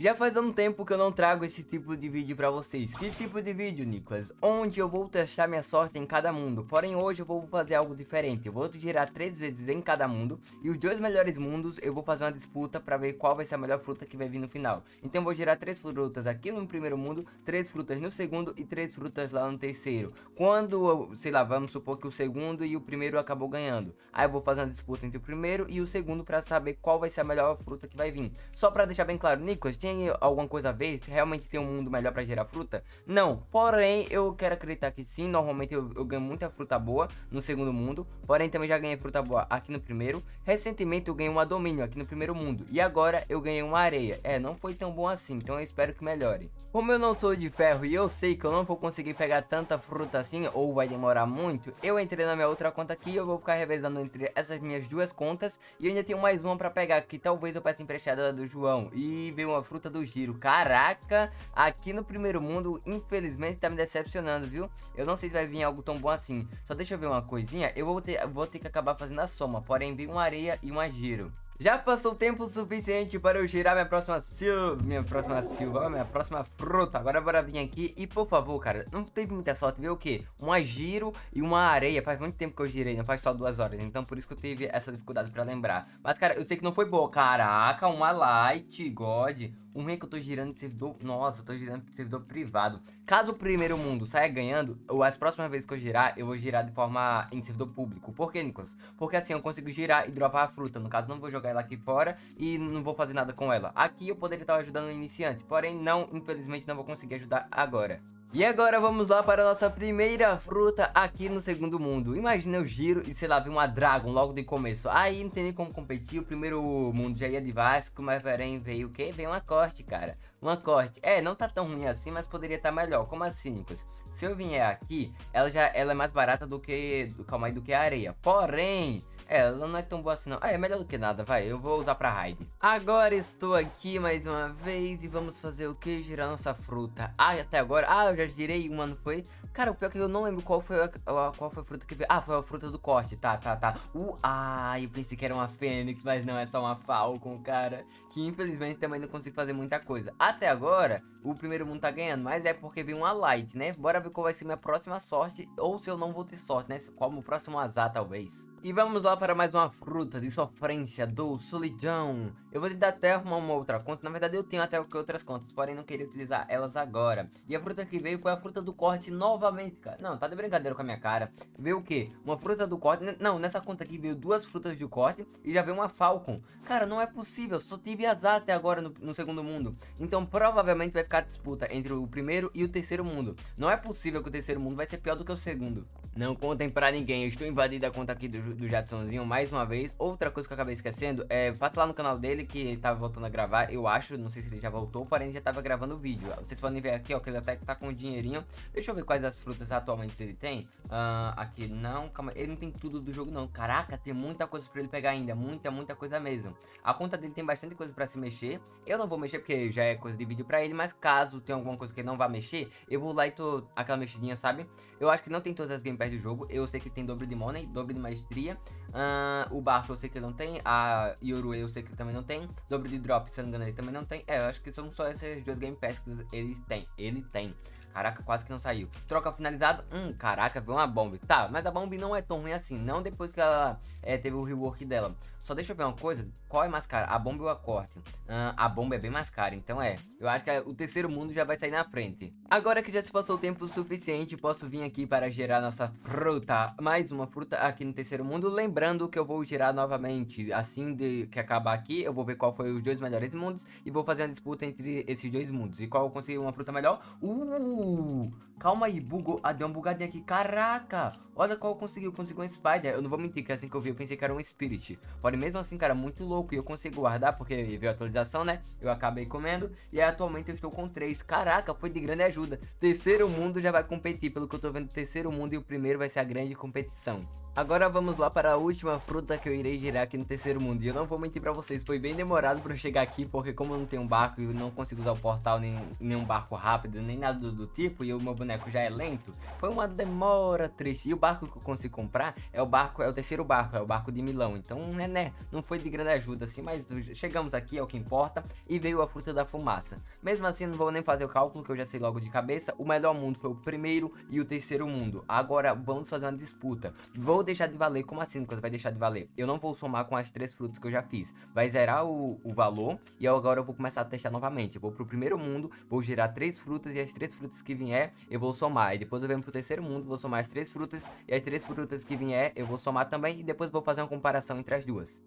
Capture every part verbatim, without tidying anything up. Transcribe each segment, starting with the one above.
Já faz um tempo que eu não trago esse tipo de vídeo pra vocês. Que tipo de vídeo, Nicolas? Onde eu vou testar minha sorte em cada mundo. Porém, hoje eu vou fazer algo diferente. Eu vou girar três vezes em cada mundo. E os dois melhores mundos, eu vou fazer uma disputa pra ver qual vai ser a melhor fruta que vai vir no final. Então eu vou girar três frutas aqui no primeiro mundo, três frutas no segundo e três frutas lá no terceiro. Quando, sei lá, vamos supor que o segundo e o primeiro acabou ganhando. Aí eu vou fazer uma disputa entre o primeiro e o segundo pra saber qual vai ser a melhor fruta que vai vir. Só pra deixar bem claro, Nicolas, tinha alguma coisa a ver? Realmente tem um mundo melhor pra gerar fruta? Não, porém eu quero acreditar que sim. Normalmente eu, eu ganho muita fruta boa no segundo mundo, porém também já ganhei fruta boa aqui no primeiro. Recentemente eu ganhei uma domínio aqui no primeiro mundo e agora eu ganhei uma areia. É, não foi tão bom assim, então eu espero que melhore. Como eu não sou de ferro e eu sei que eu não vou conseguir pegar tanta fruta assim, ou vai demorar muito, eu entrei na minha outra conta aqui e eu vou ficar revezando entre essas minhas duas contas. E eu ainda tenho mais uma pra pegar, que talvez eu peça emprestada do João. E veio uma fruta do giro. Caraca, aqui no primeiro mundo, infelizmente, tá me decepcionando, viu? Eu não sei se vai vir algo tão bom assim. Só deixa eu ver uma coisinha. Eu vou ter, vou ter que acabar fazendo a soma. Porém, veio uma areia e uma giro. Já passou tempo suficiente para eu girar minha próxima silva, minha próxima silva, minha próxima fruta. Agora bora vir aqui e, por favor, cara, não teve muita sorte, viu o que? Uma giro e uma areia, faz muito tempo que eu girei, não faz só duas horas, então por isso que eu tive essa dificuldade pra lembrar. Mas, cara, eu sei que não foi boa. Caraca, uma light, god, um rei que eu tô girando de servidor, nossa, eu tô girando de servidor privado. Caso o primeiro mundo saia ganhando, ou as próximas vezes que eu girar, eu vou girar de forma em servidor público. Por que, Nicolas? Porque assim eu consigo girar e dropar a fruta, no caso não vou jogar ela aqui fora e não vou fazer nada com ela. Aqui eu poderia estar ajudando o iniciante, porém não, infelizmente não vou conseguir ajudar agora. E agora vamos lá para a nossa primeira fruta aqui no segundo mundo. Imagina eu giro e sei lá, vi uma dragon logo de começo. Aí não tem nem como competir, o primeiro mundo já ia de Vasco, mas porém veio o que? Veio uma corte, cara. Uma corte. É, não tá tão ruim assim, mas poderia estar melhor. Como assim, Nicolas? Se eu vier aqui, ela já ela é mais barata do que, calma aí, do que a areia. Porém... é, ela não é tão boa assim não. Ah, é melhor do que nada, vai. Eu vou usar pra raid. Agora estou aqui mais uma vez e vamos fazer o que? Girar nossa fruta. Ah, até agora. Ah, eu já girei uma, não foi? Cara, o pior é que eu não lembro qual foi a, a, qual foi a fruta que veio. Ah, foi a fruta do corte. Tá, tá, tá. Uh, ah, eu pensei que era uma fênix, mas não, é só uma falcon, cara. Que infelizmente também não consigo fazer muita coisa. Até agora, o primeiro mundo tá ganhando, mas é porque veio uma light, né? Bora ver qual vai ser minha próxima sorte, ou se eu não vou ter sorte, né? Como o próximo azar, talvez. E vamos lá para mais uma fruta de sofrência, do solidão. Eu vou tentar até arrumar uma outra conta. Na verdade eu tenho até outras contas, porém não queria utilizar elas agora. E a fruta que veio foi a fruta do corte novamente, cara. Não, tá de brincadeira com a minha cara. Veio o quê? Uma fruta do corte. Não, nessa conta aqui veio duas frutas de corte e já veio uma falcon. Cara, não é possível, só tive azar até agora no, no segundo mundo. Então provavelmente vai ficar a disputa entre o primeiro e o terceiro mundo. Não é possível que o terceiro mundo vai ser pior do que o segundo. Não contem pra ninguém, eu estou invadindo a conta aqui do do Jadsonzinho mais uma vez. Outra coisa que eu acabei esquecendo é, passa lá no canal dele, que ele tava voltando a gravar, eu acho, não sei se ele já voltou, porém ele já tava gravando o vídeo. Vocês podem ver aqui, ó, que ele até tá com um dinheirinho. Deixa eu ver quais das frutas atualmente ele tem. uh, Aqui, não, calma, ele não tem tudo do jogo não. Caraca, tem muita coisa pra ele pegar ainda. Muita, muita coisa mesmo. A conta dele tem bastante coisa pra se mexer. Eu não vou mexer porque já é coisa de vídeo pra ele, mas caso tenha alguma coisa que ele não vá mexer, eu vou lá e tô aquela mexidinha, sabe? Eu acho que não tem todas as gameplays do jogo. Eu sei que tem dobro de money, dobro de maestria. Uh, o barco eu sei que ele não tem. A Yoru eu sei que ele também não tem. Dobro de drop, se eu não me engano, ele também não tem. É, eu acho que são só essas duas Game Pass que eles têm. Ele tem. Caraca, quase que não saiu. Troca finalizada. Hum, caraca, veio uma bomba. Tá, mas a bomba não é tão ruim assim. Não depois que ela é, teve o rework dela. Só deixa eu ver uma coisa. Qual é mais cara? A bomba ou a corte? Ah, a bomba é bem mais cara, então é. Eu acho que o terceiro mundo já vai sair na frente. Agora que já se passou o tempo suficiente, posso vir aqui para gerar nossa fruta. Mais uma fruta aqui no terceiro mundo. Lembrando que eu vou girar novamente. Assim de que acabar aqui, eu vou ver qual foi os dois melhores mundos. E vou fazer uma disputa entre esses dois mundos. E qual eu consegui uma fruta melhor? Uh! Uh, calma aí, bugou. Ah, deu uma bugadinha aqui. Caraca, olha qual eu consegui. Eu consegui um Spider. Eu não vou mentir que assim que eu vi, eu pensei que era um Spirit. Porém, mesmo assim, cara, muito louco. E eu consigo guardar porque veio a atualização, né? Eu acabei comendo. E aí, atualmente eu estou com três. Caraca, foi de grande ajuda. Terceiro mundo já vai competir. Pelo que eu tô vendo, o terceiro mundo e o primeiro vai ser a grande competição. Agora vamos lá para a última fruta que eu irei gerar aqui no terceiro mundo. E eu não vou mentir pra vocês, foi bem demorado pra eu chegar aqui, porque como eu não tenho um barco e eu não consigo usar o portal, nem, nem um barco rápido, nem nada do, do tipo, e o meu boneco já é lento, foi uma demora triste. E o barco que eu consigo comprar é o barco, é o terceiro barco, é o barco de Milão. Então, né, né, não foi de grande ajuda assim, mas chegamos aqui, é o que importa. E veio a fruta da fumaça. Mesmo assim, não vou nem fazer o cálculo, que eu já sei logo de cabeça. O melhor mundo foi o primeiro e o terceiro mundo. Agora, vamos fazer uma disputa. Vou deixar de valer, como assim Nicolas vai deixar de valer? Eu não vou somar com as três frutas que eu já fiz, vai zerar o, o valor, e agora eu vou começar a testar novamente. Eu vou pro primeiro mundo, vou gerar três frutas, e as três frutas que vier eu vou somar, e depois eu venho pro terceiro mundo, vou somar as três frutas, e as três frutas que vier eu vou somar também, e depois vou fazer uma comparação entre as duas.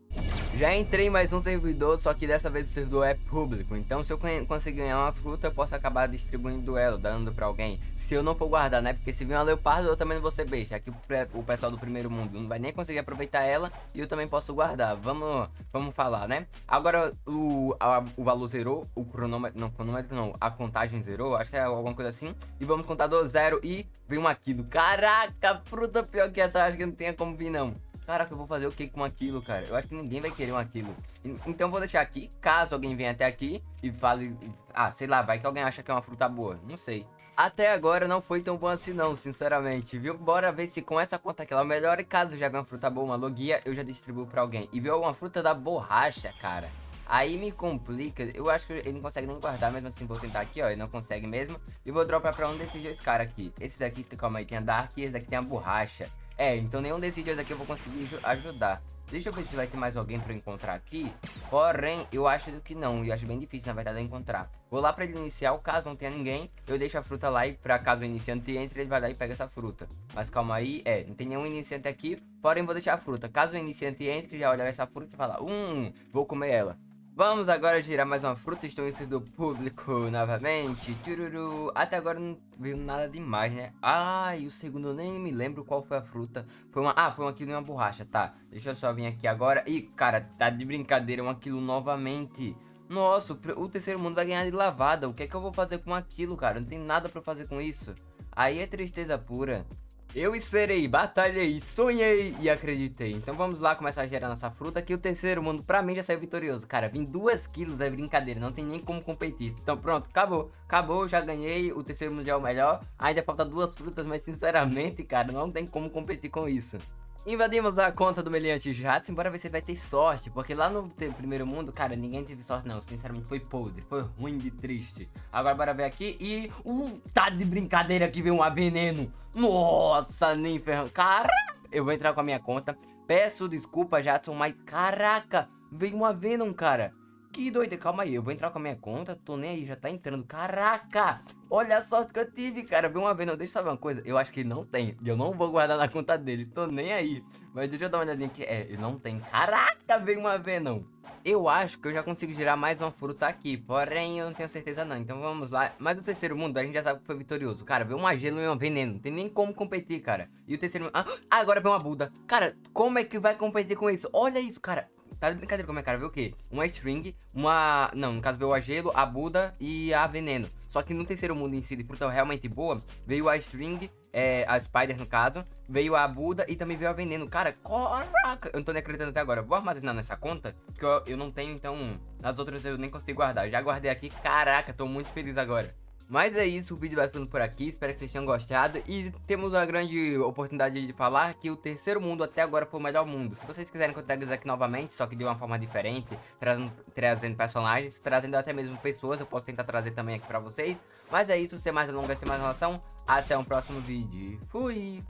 Já entrei em mais um servidor, só que dessa vez o servidor é público. Então se eu conseguir ganhar uma fruta, eu posso acabar distribuindo ela, dando pra alguém, se eu não for guardar, né? Porque se vir uma leopardo, eu também não vou ser besta. Aqui o pessoal do primeiro mundo não vai nem conseguir aproveitar ela, e eu também posso guardar. Vamos, vamos falar, né? Agora o, a, o valor zerou, o cronômetro, não, cronômetro não, a contagem zerou, acho que é alguma coisa assim. E vamos contar do zero, e vem um aquilo. Caraca, fruta pior que essa, acho que não tenha como vir não. Caraca, eu vou fazer o que com aquilo, cara? Eu acho que ninguém vai querer um aquilo. Então eu vou deixar aqui, caso alguém venha até aqui e fale... Ah, sei lá, vai que alguém acha que é uma fruta boa, não sei. Até agora não foi tão bom assim não, sinceramente, viu? Bora ver se com essa conta aqui ela melhora, e caso já venha uma fruta boa, uma logia, eu já distribuo pra alguém. E veio uma fruta da borracha, cara. Aí me complica, eu acho que ele não consegue nem guardar, mesmo assim vou tentar aqui, ó, ele não consegue mesmo. E vou dropar pra um desses dois caras aqui. Esse daqui, calma aí, tem a Dark, e esse daqui tem a borracha. É, então nenhum desses dois aqui eu vou conseguir ajudar. Deixa eu ver se vai ter mais alguém pra eu encontrar aqui. Porém, eu acho que não. Eu acho bem difícil, na verdade, eu encontrar. Vou lá pra ele iniciar, caso não tenha ninguém, eu deixo a fruta lá, e pra caso o iniciante entre, ele vai lá e pega essa fruta. Mas calma aí, é, não tem nenhum iniciante aqui, porém vou deixar a fruta. Caso o iniciante entre, já olha essa fruta e fala, hum, vou comer ela. Vamos agora girar mais uma fruta, estou em servidor público novamente, tururu. Até agora não veio nada demais, né? Ah, e o segundo eu nem me lembro qual foi a fruta. Foi uma, ah, foi um aquilo e uma borracha, tá. Deixa eu só vir aqui agora, e cara, tá de brincadeira, um aquilo novamente. Nossa, o terceiro mundo vai ganhar de lavada, o que é que eu vou fazer com aquilo, cara? Não tem nada pra fazer com isso, aí é tristeza pura. Eu esperei, batalhei, sonhei e acreditei. Então vamos lá começar a gerar nossa fruta, que o terceiro mundo pra mim já saiu vitorioso. Cara, vim dois quilos, é brincadeira, não tem nem como competir. Então pronto, acabou, acabou, já ganhei, o terceiro mundo já é o melhor. Ainda falta duas frutas, mas sinceramente, cara, não tem como competir com isso. Invadimos a conta do Meliante Jadson, bora ver se vai ter sorte, porque lá no primeiro mundo, cara, ninguém teve sorte não, sinceramente foi podre, foi ruim de triste. Agora bora ver aqui e... Uh, tá de brincadeira que veio um veneno. Nossa, nem ferrando. Cara, eu vou entrar com a minha conta, peço desculpa Jadson, mas caraca, veio um veneno, cara. Que doido, calma aí, eu vou entrar com a minha conta, tô nem aí, já tá entrando, caraca, olha a sorte que eu tive, cara, veio uma vez, não, deixa eu saber uma coisa, eu acho que ele não tem, eu não vou guardar na conta dele, tô nem aí, mas deixa eu dar uma olhadinha aqui, é, ele não tem, caraca, veio uma vez, não. Eu acho que eu já consigo gerar mais uma fruta aqui, porém eu não tenho certeza não, então vamos lá. Mas o terceiro mundo a gente já sabe que foi vitorioso, cara, veio uma gelo e um veneno, não tem nem como competir, cara. E o terceiro mundo, ah, agora veio uma Buda, cara, como é que vai competir com isso? Olha isso, cara. Tá de brincadeira com a minha cara, veio o quê? Uma string, uma... Não, no caso veio a gelo, a Buda e a veneno. Só que no terceiro mundo em si de fruta realmente boa, veio a string, é, a spider no caso, veio a Buda e também veio a veneno. Cara, caraca, eu não tô nem acreditando até agora. Vou armazenar nessa conta, que eu, eu não tenho, então... Nas outras eu nem consigo guardar. Já guardei aqui, caraca, tô muito feliz agora. Mas é isso, o vídeo vai ficando por aqui, espero que vocês tenham gostado. E temos uma grande oportunidade de falar que o terceiro mundo até agora foi o melhor mundo. Se vocês quiserem encontrar eles aqui novamente, só que de uma forma diferente, trazendo, trazendo personagens, trazendo até mesmo pessoas, eu posso tentar trazer também aqui pra vocês. Mas é isso, sem mais alongas, sem mais relação, até o próximo vídeo. Fui!